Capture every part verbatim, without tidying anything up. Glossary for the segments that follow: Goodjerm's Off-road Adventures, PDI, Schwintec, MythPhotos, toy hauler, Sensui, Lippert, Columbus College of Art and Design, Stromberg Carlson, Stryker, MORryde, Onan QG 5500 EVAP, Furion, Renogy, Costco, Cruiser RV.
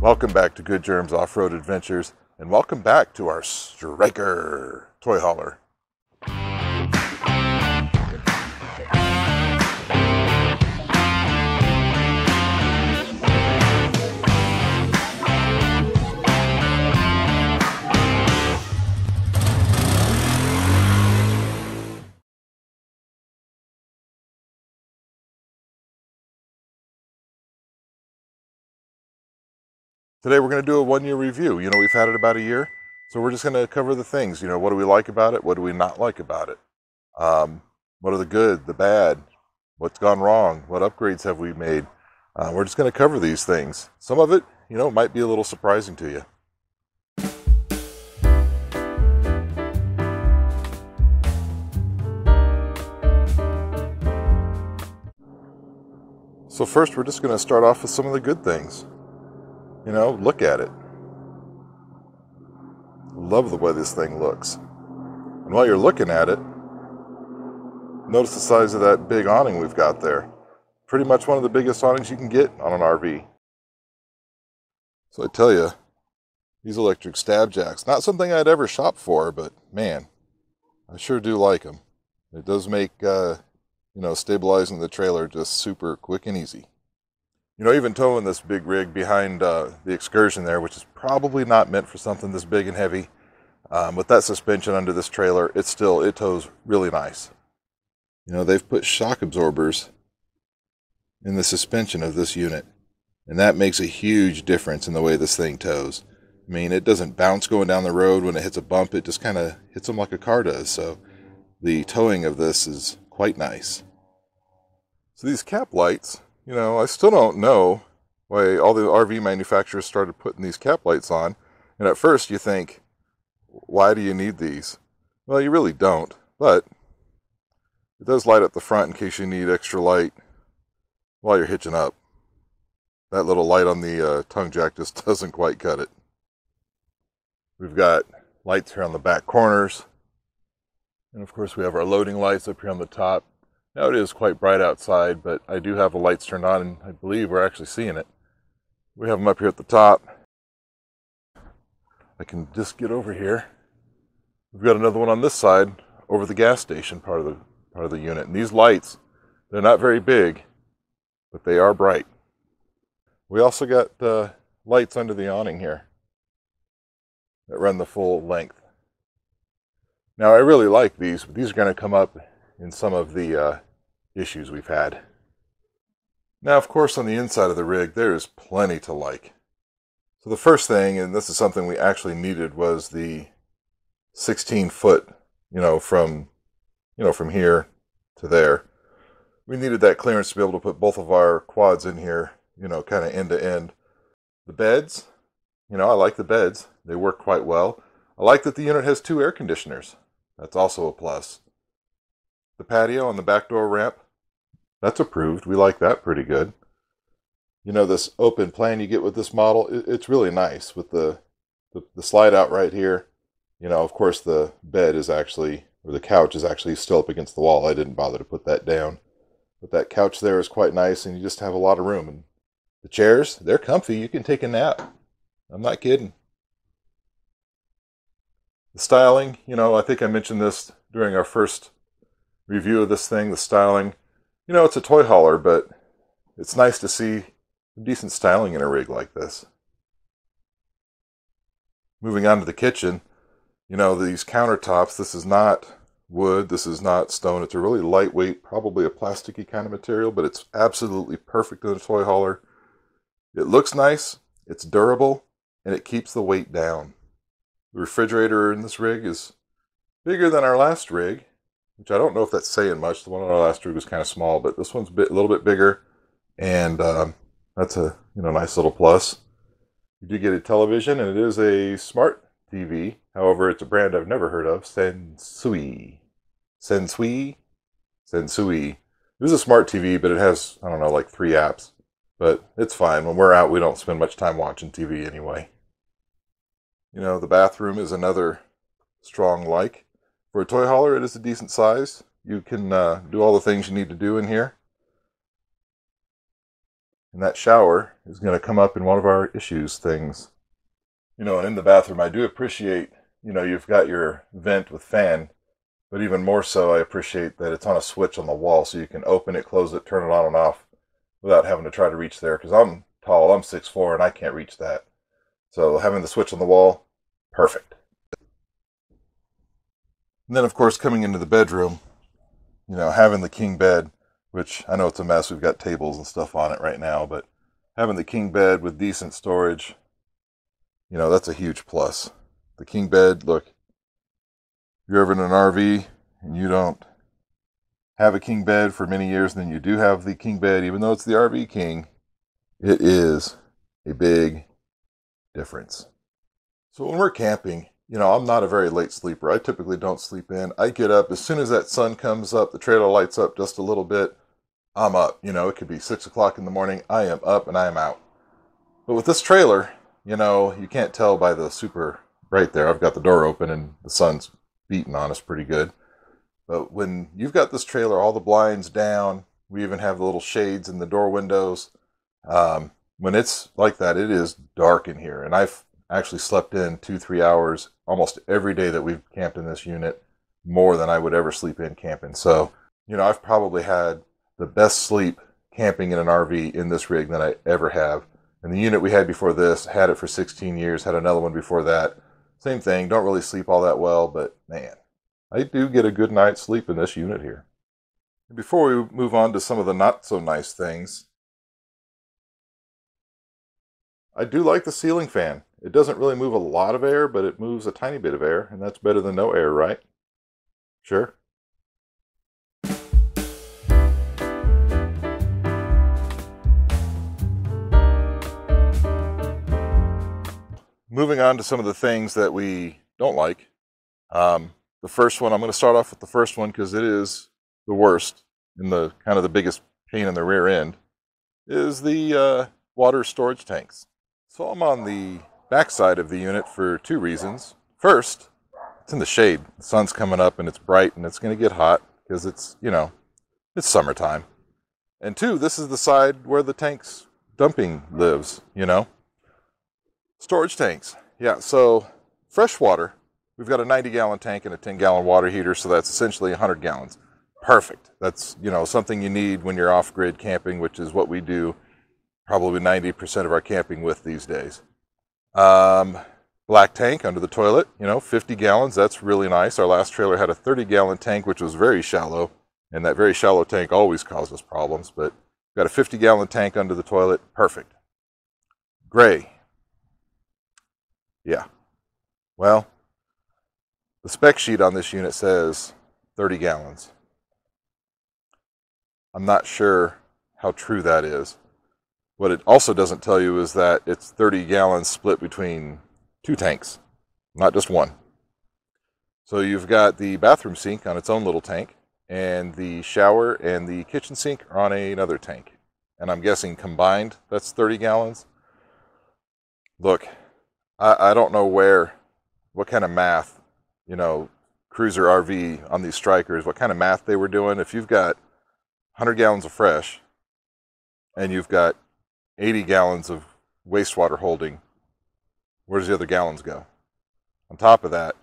Welcome back to Good Germs Off-Road Adventures, and welcome back to our Stryker toy hauler. Today we're going to do a one-year review. You know, we've had it about a year, so we're just going to cover the things. You know, what do we like about it? What do we not like about it? Um, what are the good, the bad? What's gone wrong? What upgrades have we made? Uh, we're just going to cover these things. Some of it, you know, might be a little surprising to you. So first, we're just going to start off with some of the good things. You know, look at it. Love the way this thing looks. And while you're looking at it, notice the size of that big awning we've got there. Pretty much one of the biggest awnings you can get on an R V. So I tell you, these electric stab jacks, not something I'd ever shop for, but man, I sure do like them. It does make, uh, you know, stabilizing the trailer just super quick and easy. You know, even towing this big rig behind uh, the Excursion there, which is probably not meant for something this big and heavy, um, with that suspension under this trailer, it's still, it tows really nice. You know, they've put shock absorbers in the suspension of this unit, and that makes a huge difference in the way this thing tows. I mean, it doesn't bounce going down the road when it hits a bump, it just kind of hits them like a car does, so the towing of this is quite nice. So these cap lights, you know, I still don't know why all the R V manufacturers started putting these cap lights on. And at first you think, why do you need these? Well, you really don't, but it does light up the front in case you need extra light while you're hitching up. That little light on the uh, tongue jack just doesn't quite cut it. We've got lights here on the back corners. And of course we have our loading lights up here on the top. Now it is quite bright outside, but I do have the lights turned on, and I believe we're actually seeing it. We have them up here at the top. I can just get over here. We've got another one on this side over the gas station part of the part of the unit. And these lights, they're not very big, but they are bright. We also got uh, lights under the awning here that run the full length. Now I really like these, but these are going to come up in some of the uh, issues we've had. Now, of course, on the inside of the rig, there is plenty to like. So the first thing, and this is something we actually needed, was the sixteen foot, you know, from, you know, from here to there. We needed that clearance to be able to put both of our quads in here, you know, kind of end to end. The beds, you know, I like the beds. They work quite well. I like that the unit has two air conditioners. That's also a plus. The patio and the back door ramp, that's approved. We like that pretty good. You know, this open plan you get with this model, it's really nice with the, the, the slide out right here. You know, of course, the bed is actually, or the couch is actually still up against the wall. I didn't bother to put that down. But that couch there is quite nice, and you just have a lot of room. And the chairs, they're comfy. You can take a nap. I'm not kidding. The styling, you know, I think I mentioned this during our first review of this thing, the styling. You know, it's a toy hauler, but it's nice to see decent styling in a rig like this. Moving on to the kitchen, you know, these countertops, this is not wood, this is not stone. It's a really lightweight, probably a plasticky kind of material, but it's absolutely perfect in a toy hauler. It looks nice, it's durable, and it keeps the weight down. The refrigerator in this rig is bigger than our last rig, which I don't know if that's saying much. The one on our last rig was kind of small, but this one's a, bit, a little bit bigger, and um, that's a you know nice little plus. You do get a television, and it is a smart T V. However, it's a brand I've never heard of, Sensui. Sensui? Sensui. It is a smart T V, but it has, I don't know, like three apps. But it's fine. When we're out, we don't spend much time watching T V anyway. You know, the bathroom is another strong like. For a toy hauler, it is a decent size. You can uh, do all the things you need to do in here. And that shower is going to come up in one of our issues things. You know, and in the bathroom, I do appreciate, you know, you've got your vent with fan. But even more so, I appreciate that it's on a switch on the wall, so you can open it, close it, turn it on and off without having to try to reach there, because I'm tall, I'm six foot four, and I can't reach that. So having the switch on the wall, perfect. And then, of course, coming into the bedroom, you know, having the king bed, which I know it's a mess, we've got tables and stuff on it right now, but having the king bed with decent storage, you know, that's a huge plus. The king bed, look, if you're ever in an R V and you don't have a king bed for many years, and then you do have the king bed, even though it's the R V king, it is a big difference. So when we're camping, you know, I'm not a very late sleeper. I typically don't sleep in. I get up as soon as that sun comes up, the trailer lights up just a little bit, I'm up. You know, it could be six o'clock in the morning. I am up and I am out. But with this trailer, you know, you can't tell by the super right there. I've got the door open and the sun's beating on us pretty good. But when you've got this trailer, all the blinds down, we even have the little shades in the door windows. Um, when it's like that, it is dark in here. And I've actually slept in two, three hours almost every day that we've camped in this unit, more than I would ever sleep in camping. So, you know, I've probably had the best sleep camping in an R V in this rig than I ever have. And the unit we had before this, had it for sixteen years, had another one before that. Same thing, don't really sleep all that well, but man, I do get a good night's sleep in this unit here. Before we move on to some of the not-so-nice things, I do like the ceiling fan. It doesn't really move a lot of air, but it moves a tiny bit of air, and that's better than no air, right? Sure. Moving on to some of the things that we don't like. Um, The first one, I'm going to start off with the first one because it is the worst and the kind of the biggest pain in the rear end, is the uh, water storage tanks. So I'm on the backside of the unit for two reasons. First, it's in the shade. The sun's coming up and it's bright and it's going to get hot because it's, you know, it's summertime. And two, this is the side where the tanks dumping lives, you know. Storage tanks. Yeah, so fresh water. We've got a ninety gallon tank and a ten gallon water heater, so that's essentially one hundred gallons. Perfect. That's, you know, something you need when you're off-grid camping, which is what we do probably ninety percent of our camping with these days. Um, black tank under the toilet, you know, fifty gallons. That's really nice. Our last trailer had a thirty gallon tank, which was very shallow, and that very shallow tank always caused us problems, but we've got a fifty gallon tank under the toilet. Perfect. Gray. Yeah. Well, the spec sheet on this unit says thirty gallons. I'm not sure how true that is. What it also doesn't tell you is that it's thirty gallons split between two tanks, not just one. So you've got the bathroom sink on its own little tank, and the shower and the kitchen sink are on a, another tank. And I'm guessing combined, that's thirty gallons. Look, I, I don't know where, what kind of math, you know, Cruiser R V on these Strykers, what kind of math they were doing. If you've got one hundred gallons of fresh and you've got eighty gallons of wastewater holding, where does the other gallons go? On top of that,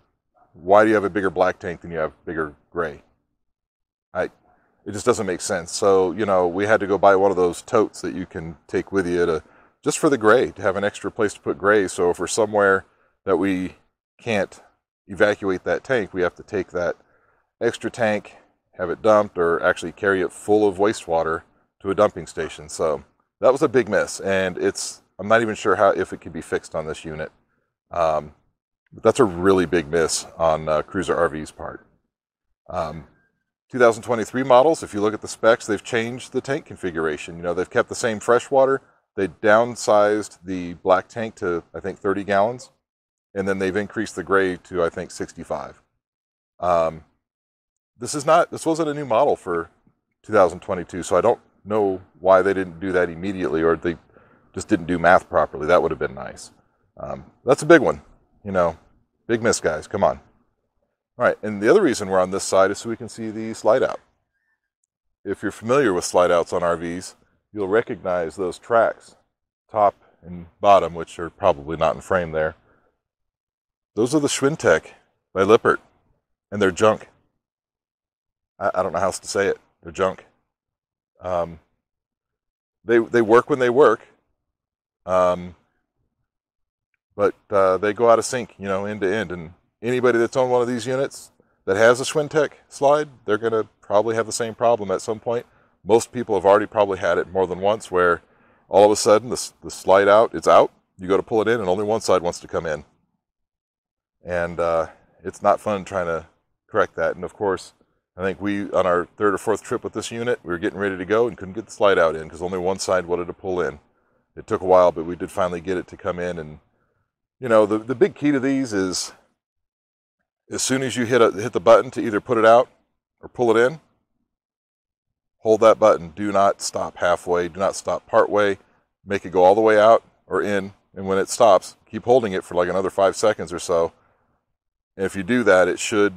why do you have a bigger black tank than you have bigger gray? I, it just doesn't make sense. So, you know, we had to go buy one of those totes that you can take with you to, just for the gray, to have an extra place to put gray. So if we're somewhere that we can't evacuate that tank, we have to take that extra tank, have it dumped, or actually carry it full of wastewater to a dumping station. So that was a big miss, and it's, I'm not even sure how, if it could be fixed on this unit. Um, That's a really big miss on uh, Cruiser R V's part. Um, two thousand twenty-three models, if you look at the specs, they've changed the tank configuration. You know, they've kept the same freshwater. They downsized the black tank to, I think, thirty gallons. And then they've increased the gray to, I think, sixty-five. Um, this is not, this wasn't a new model for two thousand twenty-two, so I don't know why they didn't do that immediately, or they just didn't do math properly. That would have been nice. Um, that's a big one. You know, big miss, guys. Come on. All right, and the other reason we're on this side is so we can see the slide out. If you're familiar with slide outs on R Vs, you'll recognize those tracks, top and bottom, which are probably not in frame there. Those are the Schwintec by Lippert, and they're junk. I, I don't know how else to say it. They're junk. Um, they, they work when they work, um, but uh, they go out of sync, you know, end to end, and anybody that's on one of these units that has a Schwintec slide, they're going to probably have the same problem at some point. Most people have already probably had it more than once where all of a sudden the, the slide out, it's out. You go to pull it in and only one side wants to come in. And uh, it's not fun trying to correct that. And of course, I think we, on our third or fourth trip with this unit, we were getting ready to go and couldn't get the slide out in because only one side wanted to pull in. It took a while, but we did finally get it to come in. And, you know, the, the big key to these is, as soon as you hit, a, hit the button to either put it out or pull it in, hold that button. Do not stop halfway. Do not stop partway. Make it go all the way out or in. And when it stops, keep holding it for like another five seconds or so. And if you do that, it should,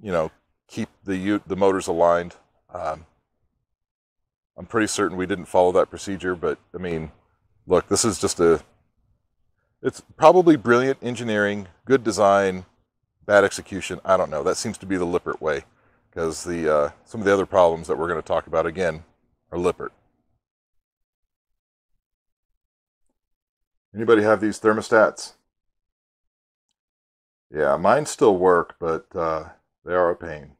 you know, keep the, the motors aligned. Um, I'm pretty certain we didn't follow that procedure, but I mean, look, this is just a, it's probably brilliant engineering, good design, bad execution. I don't know. That seems to be the Lippert way, because the uh, some of the other problems that we're going to talk about again are Lippert. Anybody have these thermostats? Yeah, mine still work, but uh, they are a pain.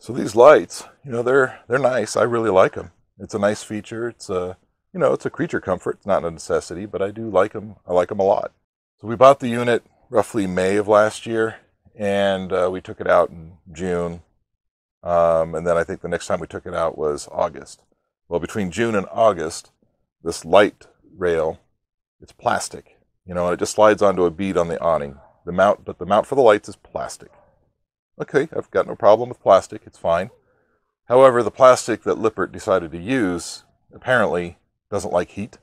So these lights, you know, they're they're nice. I really like them. It's a nice feature. It's a, you know, it's a creature comfort. It's not a necessity, but I do like them. I like them a lot. So we bought the unit roughly May of last year, and uh, we took it out in June. Um, and then I think the next time we took it out was August. Well, between June and August, this light rail, it's plastic, you know, and it just slides onto a bead on the awning. The mount, but the mount for the lights is plastic. Okay, I've got no problem with plastic, it's fine. However, the plastic that Lippert decided to use apparently doesn't like heat.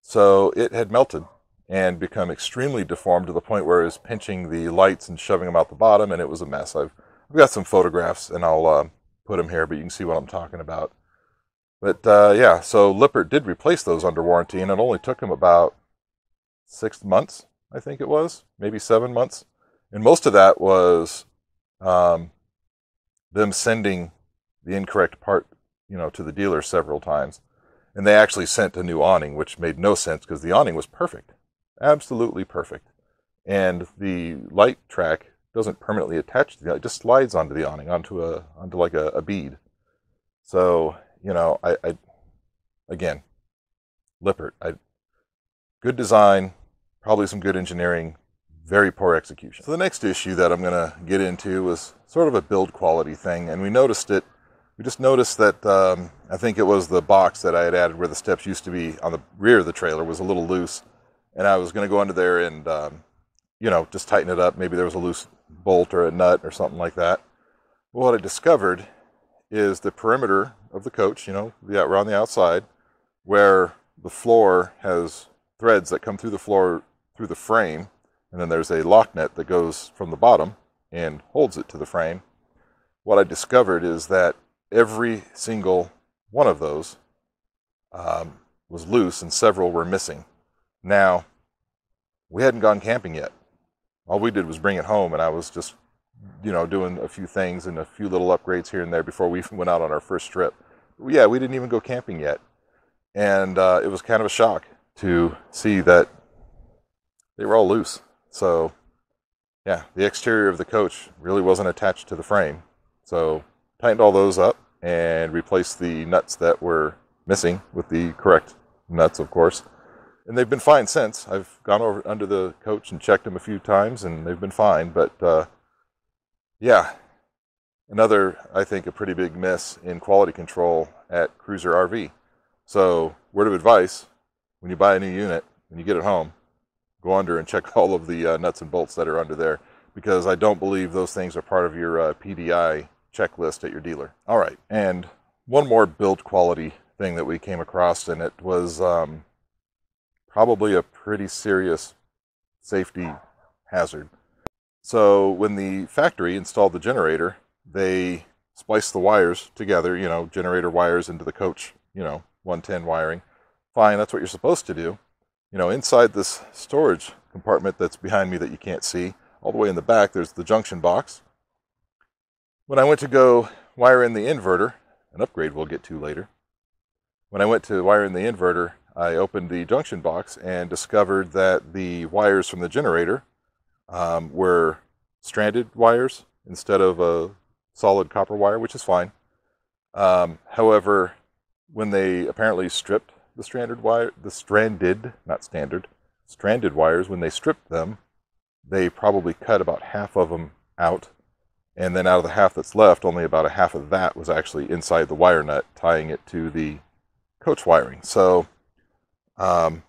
So it had melted and become extremely deformed to the point where it was pinching the lights and shoving them out the bottom, and it was a mess. I've, I've got some photographs, and I'll uh, put them here, but you can see what I'm talking about. But uh, yeah, so Lippert did replace those under warranty, and it only took him about six months, I think it was, maybe seven months. And most of that was... Um, them sending the incorrect part, you know, to the dealer several times. And they actually sent a new awning, which made no sense because the awning was perfect. Absolutely perfect. And the light track doesn't permanently attach to the awning. It just slides onto the awning, onto a, onto like a, a bead. So, you know, I, I again, Lippert, I, good design, probably some good engineering, very poor execution. So the next issue that I'm going to get into was sort of a build quality thing, and we noticed it. We just noticed that um, I think it was the box that I had added where the steps used to be on the rear of the trailer was a little loose, and I was going to go under there and, um, you know, just tighten it up. Maybe there was a loose bolt or a nut or something like that. Well, what I discovered is the perimeter of the coach, you know, around the outside, where the floor has threads that come through the floor through the frame. And then there's a lock nut that goes from the bottom and holds it to the frame. What I discovered is that every single one of those um, was loose and several were missing. Now, we hadn't gone camping yet. All we did was bring it home, and I was just, you know, doing a few things and a few little upgrades here and there before we even went out on our first trip. But yeah, we didn't even go camping yet. And uh, it was kind of a shock to see that they were all loose. So, yeah, the exterior of the coach really wasn't attached to the frame. So tightened all those up and replaced the nuts that were missing with the correct nuts, of course. And they've been fine since. I've gone over under the coach and checked them a few times, and they've been fine. But uh, yeah, another, I think, a pretty big miss in quality control at Cruiser R V. So word of advice, when you buy a new unit, when you get it home, go under and check all of the uh, nuts and bolts that are under there, because I don't believe those things are part of your uh, P D I checklist at your dealer. All right, and one more build quality thing that we came across, and it was um, probably a pretty serious safety hazard. So when the factory installed the generator, they spliced the wires together, you know, generator wires into the coach, you know, one ten wiring. Fine, that's what you're supposed to do. You know, inside this storage compartment that's behind me that you can't see, all the way in the back, there's the junction box. When I went to go wire in the inverter, an upgrade we'll get to later, when I went to wire in the inverter, I opened the junction box and discovered that the wires from the generator um, were stranded wires instead of a solid copper wire, which is fine. Um, however, when they apparently stripped the stranded wire, the stranded, not standard, stranded wires, when they stripped them, they probably cut about half of them out, and then out of the half that's left, only about a half of that was actually inside the wire nut, tying it to the coach wiring. So, um,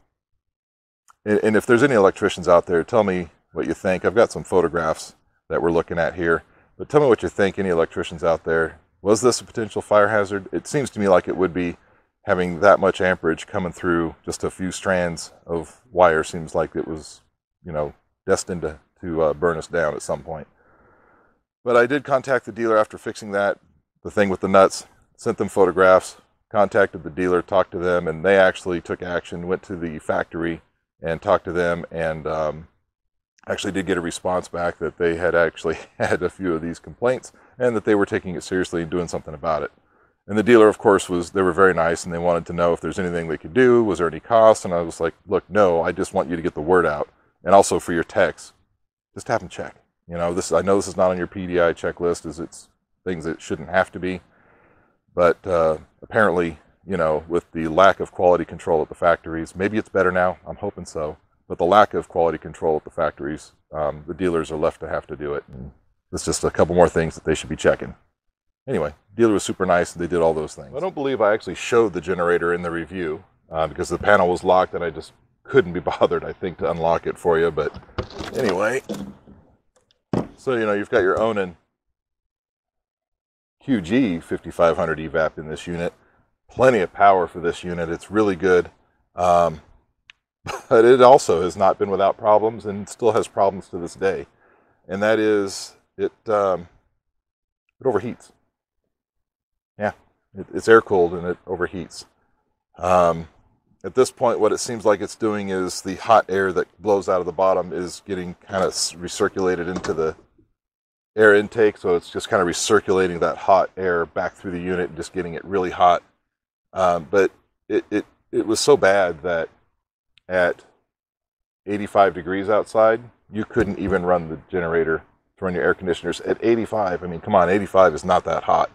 and, and if there's any electricians out there, tell me what you think. I've got some photographs that we're looking at here, but tell me what you think, any electricians out there. Was this a potential fire hazard? It seems to me like it would be. Having that much amperage coming through just a few strands of wire seems like it was, you know, destined to, to uh, burn us down at some point. But I did contact the dealer after fixing that, the thing with the nuts, sent them photographs, contacted the dealer, talked to them, and they actually took action, went to the factory and talked to them, and um, actually did get a response back that they had actually had a few of these complaints and that they were taking it seriously and doing something about it. And the dealer, of course, was, they were very nice, and they wanted to know if there's anything they could do, was there any cost, and I was like, look, no, I just want you to get the word out. And also for your techs, just have them check. You know, this, I know this is not on your P D I checklist, as it's things that shouldn't have to be, but uh, apparently, you know, with the lack of quality control at the factories, maybe it's better now, I'm hoping so, but the lack of quality control at the factories, um, the dealers are left to have to do it. And there's just a couple more things that they should be checking. Anyway, dealer was super nice, and they did all those things. I don't believe I actually showed the generator in the review uh, because the panel was locked, and I just couldn't be bothered, I think, to unlock it for you. But anyway, so, you know, you've got your Onan Q G fifty-five hundred E VAP in this unit. Plenty of power for this unit. It's really good. Um, but it also has not been without problems, and still has problems to this day. And that is, it, um, it overheats. Yeah, it's air-cooled and it overheats. Um, at this point, what it seems like it's doing is the hot air that blows out of the bottom is getting kind of recirculated into the air intake, so it's just kind of recirculating that hot air back through the unit and just getting it really hot. Um, but it, it, it was so bad that at eighty-five degrees outside, you couldn't even run the generator to run your air conditioners. At eighty-five, I mean, come on, eighty-five is not that hot.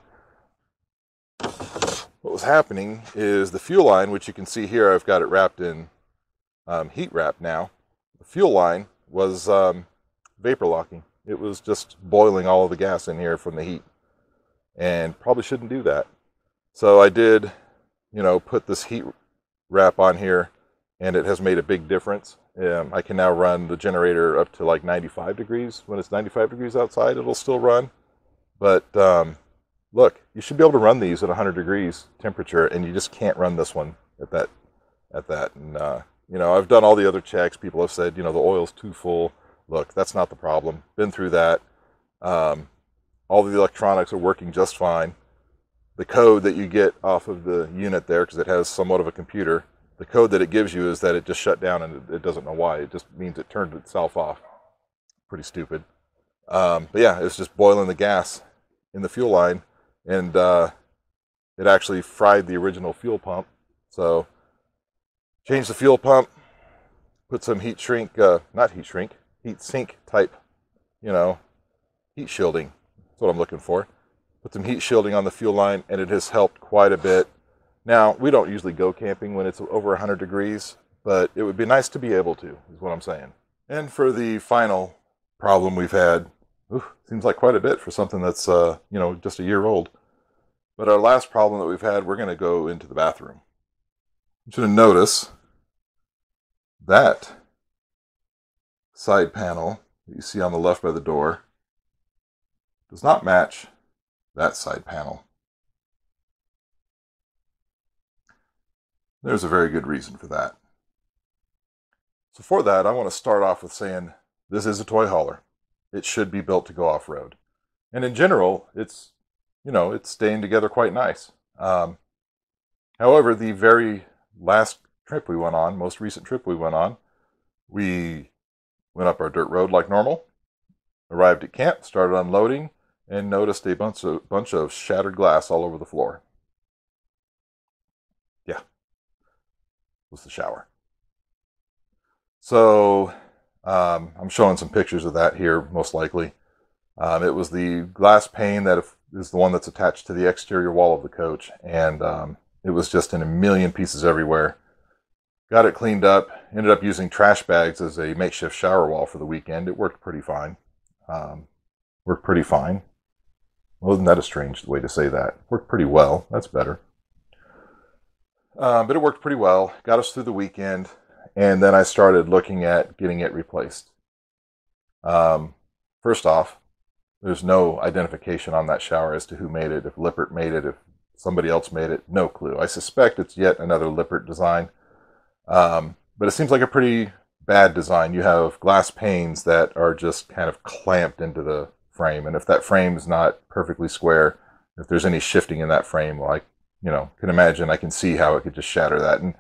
What was happening is the fuel line, which you can see here, I've got it wrapped in um, heat wrap now. The fuel line was um, vapor locking. It was just boiling all of the gas in here from the heat, and probably shouldn't do that. So I did, you know, put this heat wrap on here, and it has made a big difference. Um, I can now run the generator up to like ninety-five degrees. When it's ninety-five degrees outside, it'll still run, but um, look, you should be able to run these at one hundred degrees temperature, and you just can't run this one at that. At that, and uh, you know, I've done all the other checks. People have said, you know, the oil's too full. Look, that's not the problem. Been through that. Um, all the electronics are working just fine. The code that you get off of the unit there, because it has somewhat of a computer, the code that it gives you is that it just shut down, and it, it doesn't know why. It just means it turned itself off. Pretty stupid. Um, but yeah, it's just boiling the gas in the fuel line. And uh, it actually fried the original fuel pump. So changed the fuel pump, put some heat shrink, uh, not heat shrink, heat sink type, you know, heat shielding. That's what I'm looking for. put some heat shielding on the fuel line, and it has helped quite a bit. Now, we don't usually go camping when it's over one hundred degrees, but it would be nice to be able to, is what I'm saying. And for the final problem we've had, ooh, seems like quite a bit for something that's, uh, you know, just a year old. But our last problem that we've had, we're going to go into the bathroom. I'm going to notice that side panel that you see on the left by the door does not match that side panel. There's a very good reason for that. So for that, I want to start off with saying this is a toy hauler. It should be built to go off-road. And in general, it's, you know, it's staying together quite nice. Um, however, the very last trip we went on, most recent trip we went on, we went up our dirt road like normal, arrived at camp, started unloading, and noticed a bunch of, bunch of shattered glass all over the floor. Yeah, it was the shower. So um, I'm showing some pictures of that here, most likely. Um, it was the glass pane that is the one that's attached to the exterior wall of the coach, and um, it was just in a million pieces everywhere. Got it cleaned up, ended up using trash bags as a makeshift shower wall for the weekend. It worked pretty fine. Um, worked pretty fine. Well, isn't that a strange way to say that? Worked pretty well. That's better. Um, but it worked pretty well. Got us through the weekend, and then I started looking at getting it replaced. Um, first off, there's no identification on that shower as to who made it, if Lippert made it, if somebody else made it. No clue. I suspect it's yet another Lippert design. Um, but it seems like a pretty bad design. You have glass panes that are just kind of clamped into the frame. And if that frame is not perfectly square, if there's any shifting in that frame, well, I, you know, can imagine, I can see how it could just shatter that. And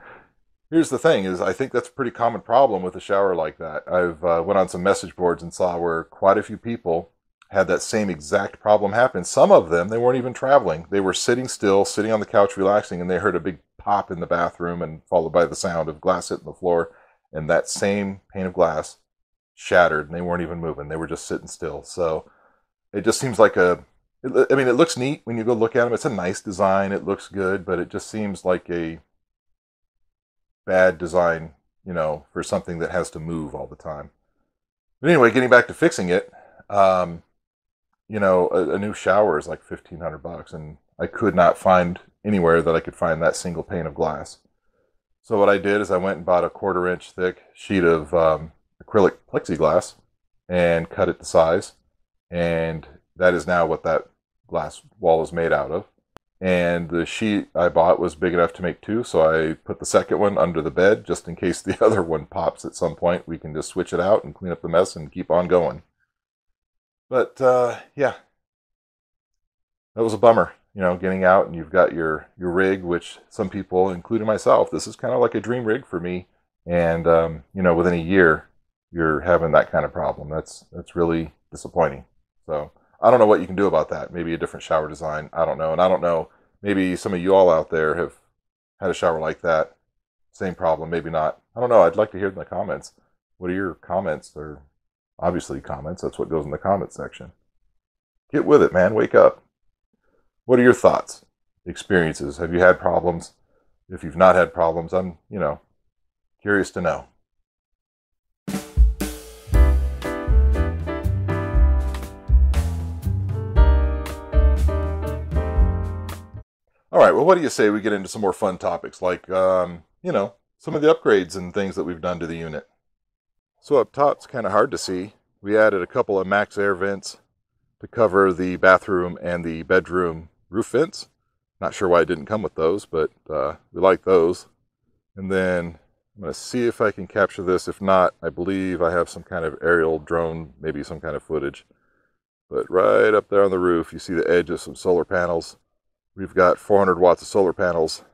here's the thing is, I think that's a pretty common problem with a shower like that. I've uh, went on some message boards and saw where quite a few people had that same exact problem happen. Some of them, they weren't even traveling. They were sitting still, sitting on the couch, relaxing, and they heard a big pop in the bathroom and followed by the sound of glass hitting the floor, and that same pane of glass shattered, and they weren't even moving. They were just sitting still. So it just seems like a, it, I mean, it looks neat when you go look at them. It's a nice design. It looks good, but it just seems like a bad design, you know, for something that has to move all the time. But anyway, getting back to fixing it, um, you know, a, a new shower is like fifteen hundred bucks, and I could not find anywhere that I could find that single pane of glass. So what I did is I went and bought a quarter inch thick sheet of um, acrylic plexiglass and cut it to size. And that is now what that glass wall is made out of. And the sheet I bought was big enough to make two, so I put the second one under the bed just in case the other one pops at some point. We can just switch it out and clean up the mess and keep on going. But uh, yeah, that was a bummer. You know, getting out and you've got your, your rig, which some people, including myself, this is kind of like a dream rig for me. And, um, you know, within a year, you're having that kind of problem. That's, that's really disappointing. So I don't know what you can do about that. Maybe a different shower design. I don't know. And I don't know, maybe some of you all out there have had a shower like that. Same problem. Maybe not. I don't know. I'd like to hear in the comments. What are your comments? They're obviously comments. That's what goes in the comments section. Get with it, man. Wake up. What are your thoughts, experiences? Have you had problems? If you've not had problems, I'm, you know, curious to know. All right, well, what do you say we get into some more fun topics, like, um, you know, some of the upgrades and things that we've done to the unit. So up top, it's kind of hard to see. We added a couple of max air vents to cover the bathroom and the bedroom roof vents. Not sure why it didn't come with those, but uh, we like those. And then I'm going to see if I can capture this. If not, I believe I have some kind of aerial drone, maybe some kind of footage. But right up there on the roof, you see the edge of some solar panels. We've got four hundred watts of solar panels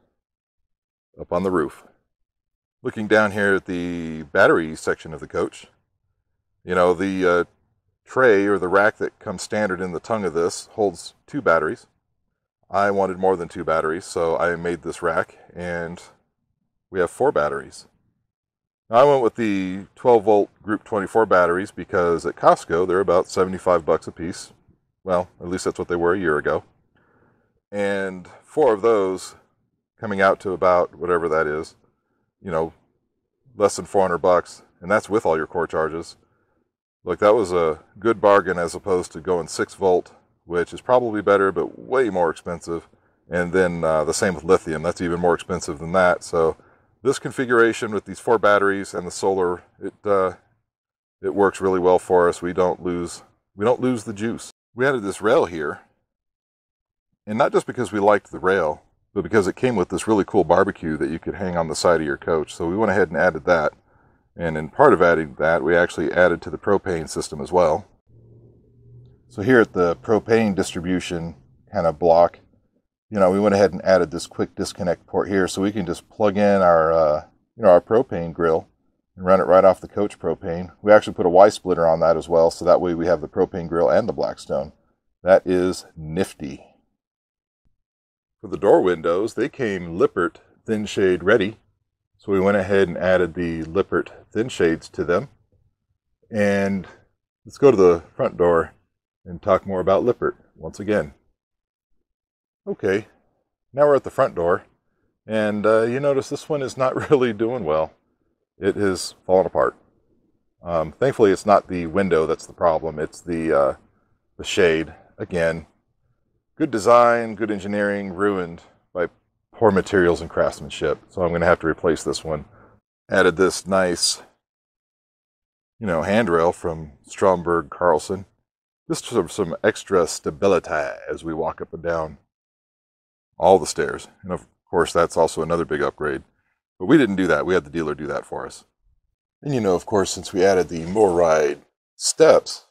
up on the roof. Looking down here at the battery section of the coach, you know, the uh, tray or the rack that comes standard in the tongue of this holds two batteries. I wanted more than two batteries, so I made this rack, and we have four batteries. Now, I went with the twelve volt group twenty-four batteries because at Costco they're about seventy-five bucks a piece. Well, at least that's what they were a year ago. and four of those coming out to about whatever that is, you know, less than four hundred bucks, and that's with all your core charges. Look, that was a good bargain as opposed to going six volt, which is probably better, but way more expensive. And then uh, the same with lithium, that's even more expensive than that. So this configuration with these four batteries and the solar, it uh, it works really well for us. We don't lose we don't lose the juice. We added this rail here, and not just because we liked the rail, but because it came with this really cool barbecue that you could hang on the side of your coach. So we went ahead and added that. And in part of adding that, we actually added to the propane system as well. So here at the propane distribution kind of block, you know, we went ahead and added this quick disconnect port here so we can just plug in our, uh, you know, our propane grill and run it right off the coach propane. We actually put a Y splitter on that as well, so that way we have the propane grill and the Blackstone. That is nifty. For the door windows, they came Lippert Thin Shade ready. So we went ahead and added the Lippert Thin Shades to them. And let's go to the front door and talk more about Lippert once again. Okay, now we're at the front door. And uh, you notice this one is not really doing well. It has fallen apart. Um, thankfully, it's not the window that's the problem. It's the, uh, the shade again. Good design, good engineering, ruined by poor materials and craftsmanship. So I'm going to have to replace this one. Added this nice, you know, handrail from Stromberg Carlson. Just some, some extra stability as we walk up and down all the stairs. And of course, that's also another big upgrade. But we didn't do that. We had the dealer do that for us. And you know, of course, since we added the MORryde steps,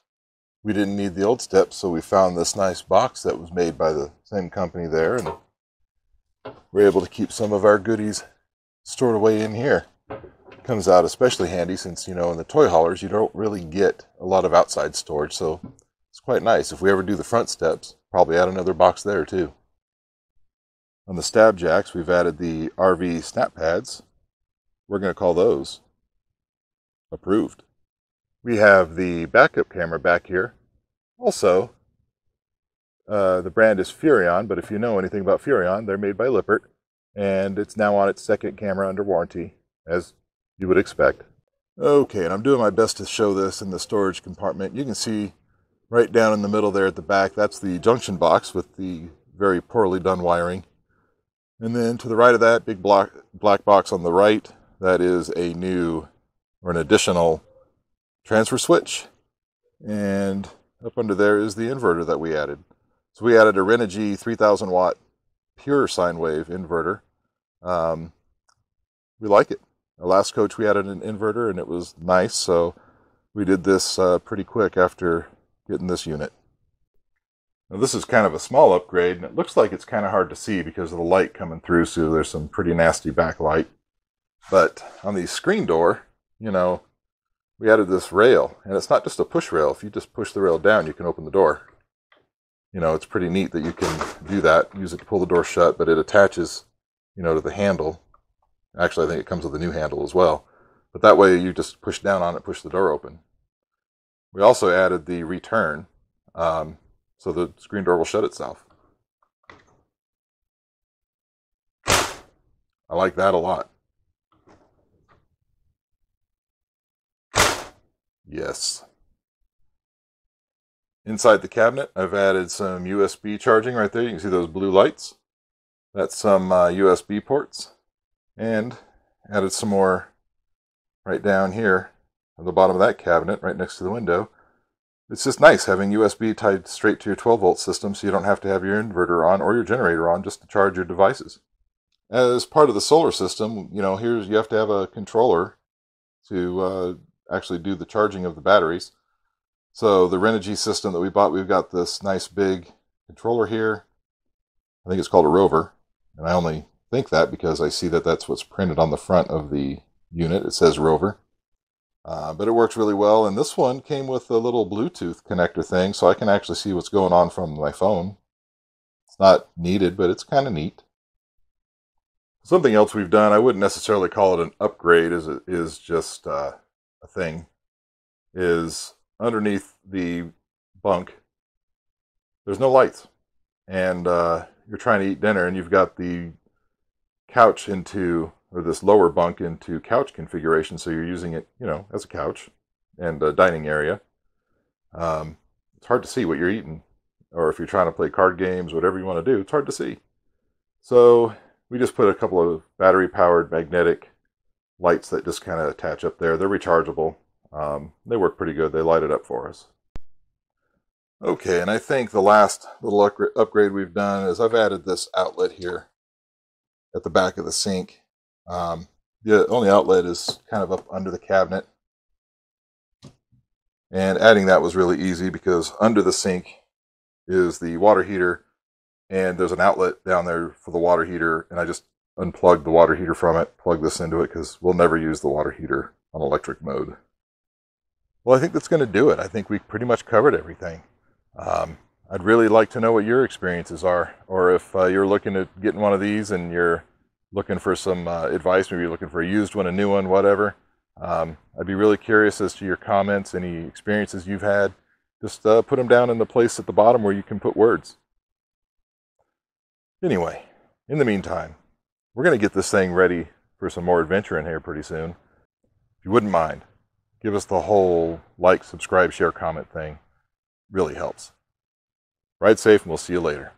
we didn't need the old steps, so we found this nice box that was made by the same company there, and we're able to keep some of our goodies stored away in here. Comes out especially handy since, you know, in the toy haulers, you don't really get a lot of outside storage, so it's quite nice. If we ever do the front steps, probably add another box there too. On the stab jacks, we've added the R V snap pads. We're going to call those approved. We have the backup camera back here. Also, uh, the brand is Furion, but if you know anything about Furion, they're made by Lippert, and it's now on its second camera under warranty, as you would expect. Okay, and I'm doing my best to show this in the storage compartment. You can see right down in the middle there at the back, that's the junction box with the very poorly done wiring. And then to the right of that, big block, black box on the right, that is a new, or an additional, transfer switch, and up under there is the inverter that we added. So we added a Renogy three thousand watt pure sine wave inverter. Um, we like it. Our last coach we added an inverter and it was nice, so we did this uh, pretty quick after getting this unit. Now this is kind of a small upgrade, and it looks like it's kind of hard to see because of the light coming through, so there's some pretty nasty backlight. But on the screen door, you know, we added this rail, and it's not just a push rail. If you just push the rail down, you can open the door. You know, it's pretty neat that you can do that, use it to pull the door shut, but it attaches, you know, to the handle. Actually, I think it comes with a new handle as well. But that way, you just push down on it, push the door open. We also added the return, um, so the screen door will shut itself. I like that a lot. Yes. Inside the cabinet, I've added some U S B charging right there. You can see those blue lights. That's some uh, U S B ports. And added some more right down here at the bottom of that cabinet, right next to the window. It's just nice having U S B tied straight to your twelve volt system, so you don't have to have your inverter on or your generator on just to charge your devices. As part of the solar system, you know, here's you have to have a controller to uh, actually do the charging of the batteries. So the Renogy system that we bought, we've got this nice big controller here. I think it's called a Rover, and I only think that because I see that that's what's printed on the front of the unit. It says Rover, uh, but it works really well. And this one came with a little Bluetooth connector thing, so I can actually see what's going on from my phone. It's not needed, but it's kind of neat. Something else we've done, I wouldn't necessarily call it an upgrade, as it is just uh, a thing, is underneath the bunk there's no lights, and uh, you're trying to eat dinner and you've got the couch into, or this lower bunk into couch configuration, so you're using it, you know, as a couch and a dining area, um, it's hard to see what you're eating. Or if you're trying to play card games, whatever you want to do, it's hard to see. So we just put a couple of battery-powered magnetic lights that just kind of attach up there. They're rechargeable. Um, they work pretty good. They light it up for us. Okay, and I think the last little upgrade we've done is I've added this outlet here at the back of the sink. Um, the only outlet is kind of up under the cabinet. And adding that was really easy because under the sink is the water heater, and there's an outlet down there for the water heater, and I just unplugged the water heater from it, plug this into it, because we'll never use the water heater on electric mode. Well, I think that's going to do it. I think we pretty much covered everything. Um, I'd really like to know what your experiences are, or if uh, you're looking at getting one of these and you're looking for some uh, advice, maybe you're looking for a used one, a new one, whatever. Um, I'd be really curious as to your comments, any experiences you've had. Just uh, put them down in the place at the bottom where you can put words. Anyway, in the meantime, we're going to get this thing ready for some more adventure in here pretty soon. If you wouldn't mind, give us the whole like, subscribe, share, comment thing. Really helps. Ride safe, and we'll see you later.